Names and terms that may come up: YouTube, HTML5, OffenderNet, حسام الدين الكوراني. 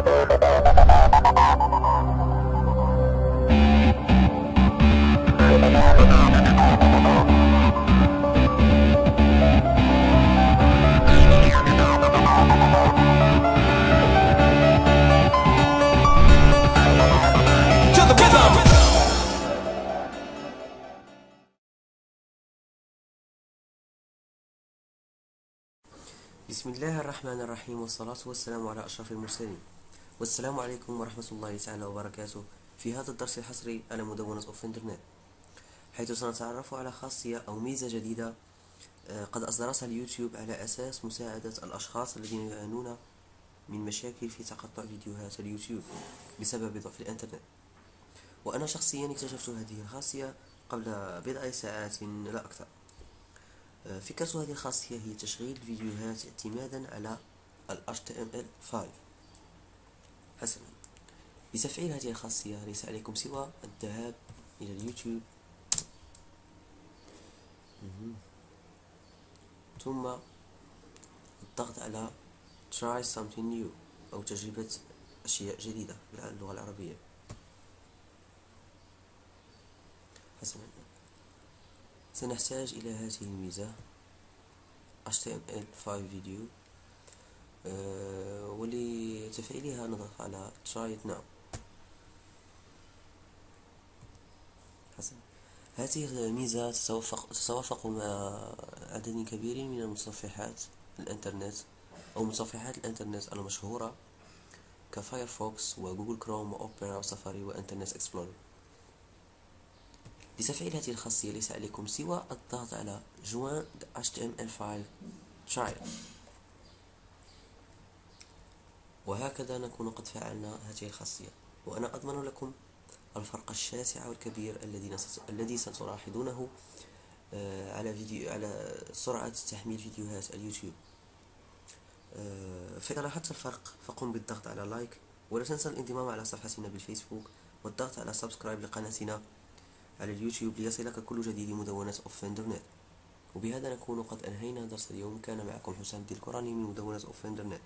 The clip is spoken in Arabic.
بسم الله الرحمن الرحيم، والصلاة والسلام على أشرف المرسلين، والسلام عليكم ورحمة الله تعالى وبركاته. في هذا الدرس الحصري على مدونة OffenderNet، حيث سنتعرف على خاصية أو ميزة جديدة قد أصدرتها اليوتيوب على أساس مساعدة الأشخاص الذين يعانون من مشاكل في تقطع فيديوهات اليوتيوب بسبب ضعف الإنترنت. وأنا شخصيا اكتشفت هذه الخاصية قبل بضع ساعات لا أكثر. فكرة هذه الخاصية هي تشغيل فيديوهات اعتمادا على ال HTML5. حسنا، لتفعيل هذه الخاصية ليس عليكم سوى الذهاب إلى اليوتيوب، ثم الضغط على Try something new أو تجربة أشياء جديدة باللغة العربية. حسنا، سنحتاج إلى هذه الميزة HTML5 فيديو، ولتفعيلها نضغط على Try it now. حسنا، هذه الميزة تتوافق مع عدد كبير من المتصفحات الإنترنت أو متصفحات الإنترنت المشهورة كفايرفوكس وجوجل كروم وأوبرا وسفاري وإنترنت إكسبلورر. لتفعيل هذه الخاصية ليس عليكم سوى الضغط على Join the HTML file trial، وهكذا نكون قد فعلنا هذه الخاصية. وأنا أضمن لكم الفرق الشاسع والكبير الذي ستلاحظونه على سرعة تحميل فيديوهات اليوتيوب. فإذا لاحظت الفرق فقم بالضغط على لايك، ولا تنسى الانضمام على صفحتنا بالفيسبوك والضغط على سبسكرايب لقناتنا على اليوتيوب ليصلك كل جديد مدونة OffenderNet. وبهذا نكون قد أنهينا درس اليوم. كان معكم حسام الدين الكوراني من مدونة OffenderNet.